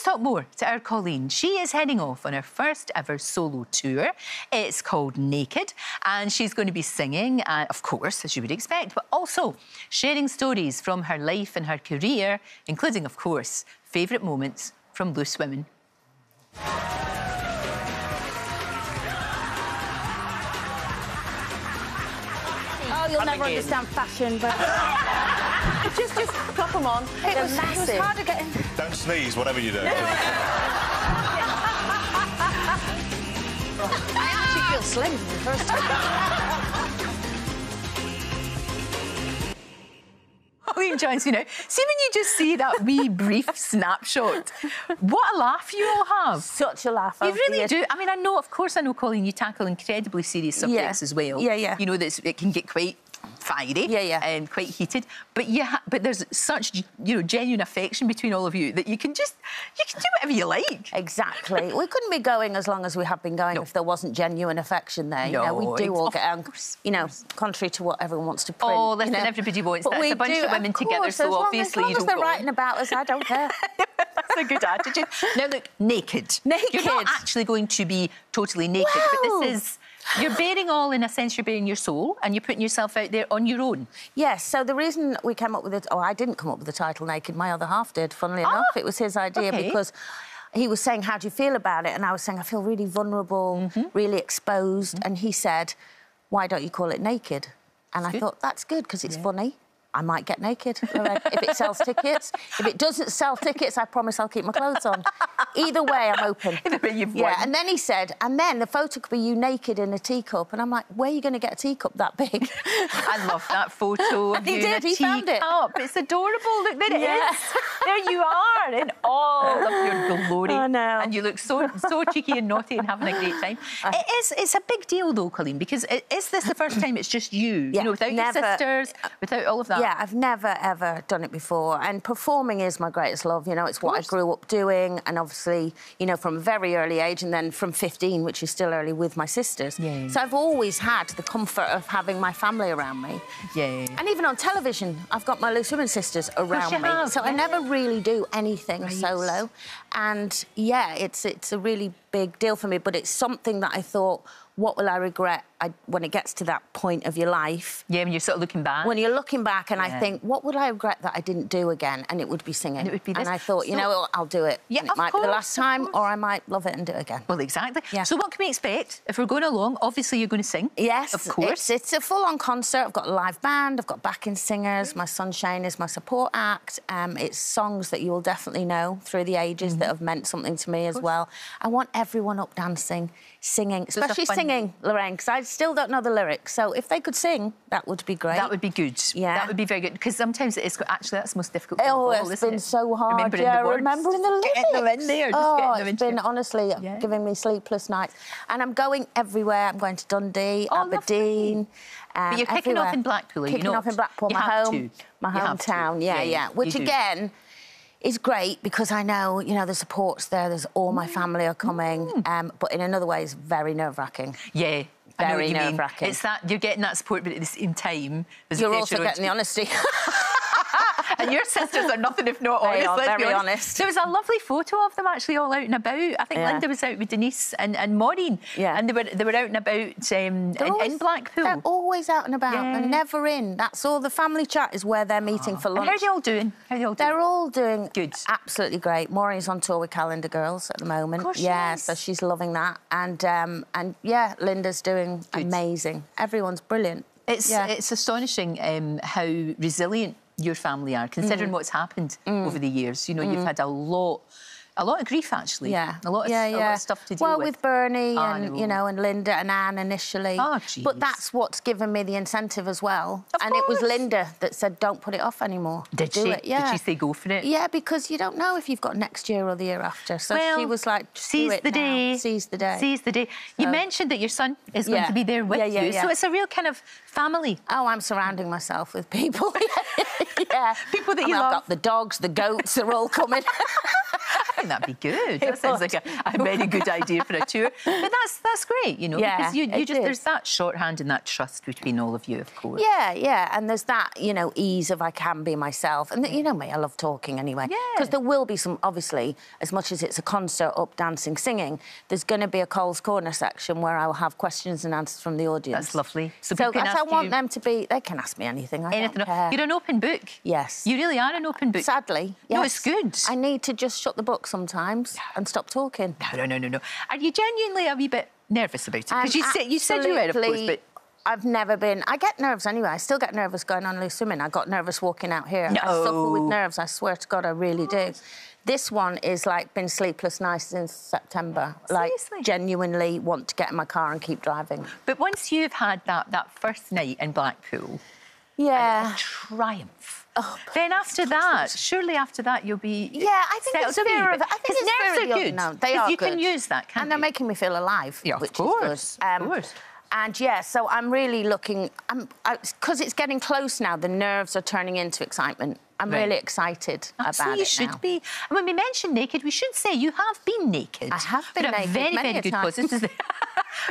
let's talk more to our Coleen. She is heading off on her first ever solo tour. It's called Naked, and she's going to be singing, of course, as you would expect, but also sharing stories from her life and her career, including, of course, favourite moments from Loose Women. Oh, you'll never understand fashion, but... Just pop them on. It was hard to get in. Don't sneeze, whatever you do. I actually feel slim for the first time. Coleen joins me now. See, when you just see that wee brief snapshot, what a laugh you all have. Such a laugh. You really do. I mean, I know, of course, I know, Coleen, you tackle incredibly serious subjects as well. Yeah, yeah. You know, that it can get quite... fiery, yeah, yeah, and quite heated, but yeah, but there's such, you know, genuine affection between all of you that you can do whatever you like. Exactly. We couldn't be going as long as we have been going if there wasn't genuine affection there. No, you know, we do all get out, you know, contrary to what everyone wants to print. Oh, listen, everybody wants that. It's a bunch of women together, so obviously you don't. As long as they're writing about us, I don't care. That's a good attitude. Now look, Naked. Naked. You're not actually going to be totally naked, but this is. You're bearing all, in a sense, you're bearing your soul and you're putting yourself out there on your own. Yes, so the reason we came up with it... Oh, I didn't come up with the title Naked, my other half did, funnily enough. It was his idea because he was saying, how do you feel about it? And I was saying, I feel really vulnerable, really exposed. And he said, why don't you call it Naked? And I thought, that's good, because it's funny. I might get naked if it sells tickets. If it doesn't sell tickets, I promise I'll keep my clothes on. Either way, I'm open. Either way, you've won. And then he said, and then the photo could be you naked in a teacup. And I'm like, where are you going to get a teacup that big? I love that photo. And he did, he found it. It's adorable. Look, there it is. There you are in all of your glory. Oh, no. And you look so cheeky and naughty and having a great time. It's a big deal, though, Coleen, because is this the first time it's just you? Yeah. You know, without your sisters, without all of that? Yeah, I've never, ever done it before. And performing is my greatest love, you know. It's what I grew up doing. And obviously, you know, from a very early age and then from 15, which is still early, with my sisters. Yeah. So I've always had the comfort of having my family around me. Yeah. And even on television, I've got my Loose Women sisters around me. So I never really do anything solo. And, yeah, it's a really big deal for me. But it's something that I thought... What will I regret when it gets to that point of your life? Yeah, when you're sort of looking back. When you're looking back, and I think, what would I regret that I didn't do again? And it would be singing. And it would be this. And I thought, you know, I'll do it. Yeah, and it might be the last time, or I might love it and do it again. Well, exactly. Yeah. So what can we expect? If we're going along, obviously you're going to sing. Yes, of course. It's a full-on concert. I've got a live band. I've got backing singers. My son Shane is my support act. It's songs that you will definitely know through the ages that have meant something to me as well. I want everyone up dancing, singing, especially singing. Lorraine, because I still don't know the lyrics. So if they could sing, that would be great. That would be good. Yeah. That would be very good, because sometimes it is... Actually, that's the most difficult thing of all, isn't it? Oh, it's been so hard. Remembering the words. Remembering the lyrics. Getting them in there. It's been, honestly, giving me sleepless nights. And I'm going everywhere. I'm going to Dundee, Aberdeen... But you're kicking off in Blackpool, off in Blackpool, my hometown. Yeah, yeah. Which, again... It's great because I know, you know, the support's there, there's all my family are coming, but in another way, it's very nerve-wracking. Yeah. Very nerve-wracking. It's that, you're getting that support, but at the same time... You're also getting the honesty. And your sisters are nothing if not honest. They are very honest. There was a lovely photo of them actually all out and about. I think Linda was out with Denise and Maureen. Yeah. And they were out and about in Blackpool. They're always out and about. Yeah. They're never in. That's all. The family chat is where they're meeting for lunch. And how are they all doing? They're all doing good. Absolutely great. Maureen's on tour with Calendar Girls at the moment. Of course she is. So she's loving that. And yeah, Linda's doing amazing. Everyone's brilliant. It's astonishing how resilient your family are, considering what's happened over the years. You know, you've had a lot of grief, actually. Yeah. A lot of stuff to deal with. Well, with Bernie and, you know, and Linda and Anne initially. Oh, jeez. But that's what's given me the incentive as well. Of course. It was Linda that said, don't put it off anymore. Did she? Did she say go for it? Yeah, because you don't know if you've got next year or the year after. So she was like, seize the day. So... You mentioned that your son is going to be there with you. So it's a real kind of family. Oh, I'm surrounding myself with people. People that you love. I've got the dogs, the goats, they're all coming. think that'd be good. That sounds like a very good idea for a tour. But that's great, you know, yeah, because you just there's that shorthand and that trust between all of you, of course. Yeah, yeah, and there's that, you know, ease of I can be myself. And you know me, I love talking anyway. Yeah. Because there will be some, obviously, as much as it's a concert, up, dancing, singing, there's going to be a Coles Corner section where I will have questions and answers from the audience. That's lovely. So that's I want them to be, they can ask me anything, I don't care. You're an open book. Yes. You really are an open book. Sadly, yes. No, it's good. I need to just shut the book sometimes and stop talking. No. Are you genuinely a wee bit nervous about it? Because you said you were, of course, but... I've never been... I get nerves anyway. I still get nervous going on Loose Women. I got nervous walking out here. No. I suffer with nerves, I swear to God, I really do. This one is, like, been sleepless nights since September. Like, seriously? Genuinely want to get in my car and keep driving. But once you've had that first night in Blackpool... Yeah. A triumph. Oh, then after that, surely after that, you'll be... Yeah, I think it's fair of... I think it's nerves are good. No, they are you good. You can use that, can't you? And they're making me feel alive, yeah, which is good. Of course. And, yeah, so I'm really looking... Because it's getting close now, the nerves are turning into excitement. I'm really excited about it now. You should be. And when we mention Naked, we should say you have been naked. I have been naked. For a very, very good cause.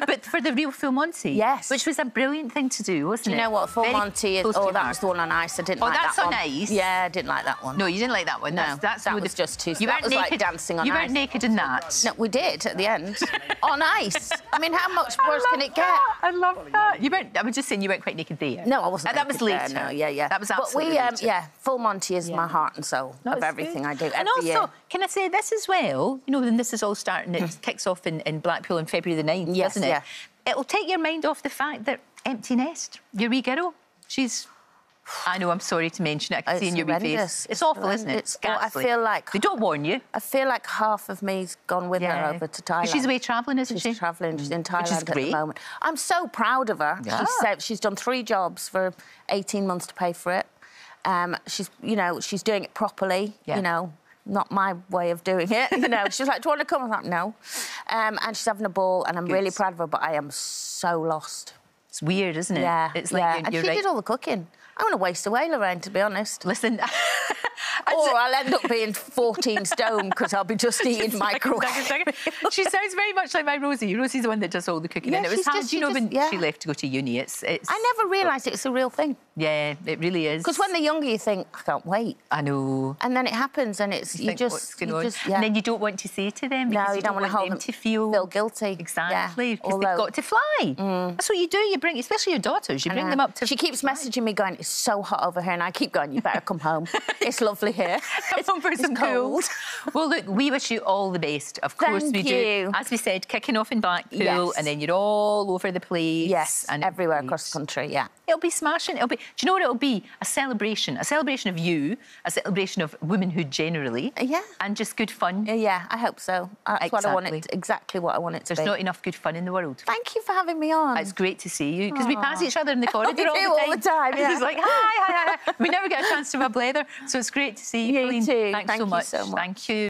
But for the real Full Monty. Yes. Which was a brilliant thing to do, wasn't it? Do you know what? Full Monty is... Oh, that was the one on ice. I didn't like that one. Oh, that's on ice? Yeah, I didn't like that one. No, you didn't like that one. No, that was just too... You weren't naked dancing on ice. You weren't naked in that. No, we did at the end. On ice. I mean, how much worse can it get? I love that. You weren't... I was just saying you weren't quite naked there. No, I wasn't. That was later. No, yeah. That was absolutely later. Yeah, Full Monty is my heart and soul of everything I do. And also, can I say this as well? You know, when this is all starting, it kicks off in Blackpool on February the 9th. Yes. Isn't it? Yeah. It'll take your mind off the fact that empty nest, your wee girl, she's... I know, I'm sorry to mention it, I can see in your wee face. It's awful, isn't it? It's ghastly. I feel like... They don't warn you. I feel like half of me's gone with her over to Thailand. She's away travelling, isn't she? She's travelling, she's in Thailand at the moment. I'm so proud of her. Yeah. She's done 3 jobs for 18 months to pay for it. She's, you know, she's doing it properly, you know. Not my way of doing it, you know. She's like, do you want to come? I'm like, no. And she's having a ball, and I'm really proud of her, but I am so lost. It's weird, isn't it? Yeah, it's like and she did all the cooking. I'm going to waste away, Lorraine, to be honest. Listen... Or I'll end up being 14 stone because I'll be just eating microwave. She sounds very much like my Rosie. Rosie's the one that does all the cooking. Yeah, and it was hard, you know, when she left to go to uni. I never realised it's a real thing. Yeah, it really is. Because when they're younger, you think, I can't wait. I know. And then it happens and it's... You just And then you don't want to say to them because you don't want them to feel guilty. Exactly, because they've got to fly. Mm. That's what you do. You bring, especially your daughters, you bring them up to... She keeps messaging me going, it's so hot over here, and I keep going, you better come home. It's lovely here. Come for some cold. Well, look, we wish you all the best. Of course we do. As we said, kicking off in Blackpool, and then you're all over the place. Yes, and everywhere across the country, It'll be smashing. It'll be... Do you know what it'll be? A celebration of you, a celebration of womanhood generally. Yeah. And just good fun. Yeah, I hope so. That's what I want it to, exactly what I want it to be. There's not enough good fun in the world. Thank you for having me on. It's great to see you, because we pass each other in the corridor all the time. Yeah. It's like, hi. We never get a chance to have a blether, so it's great to see you, Coleen. Thanks so much. Thank you.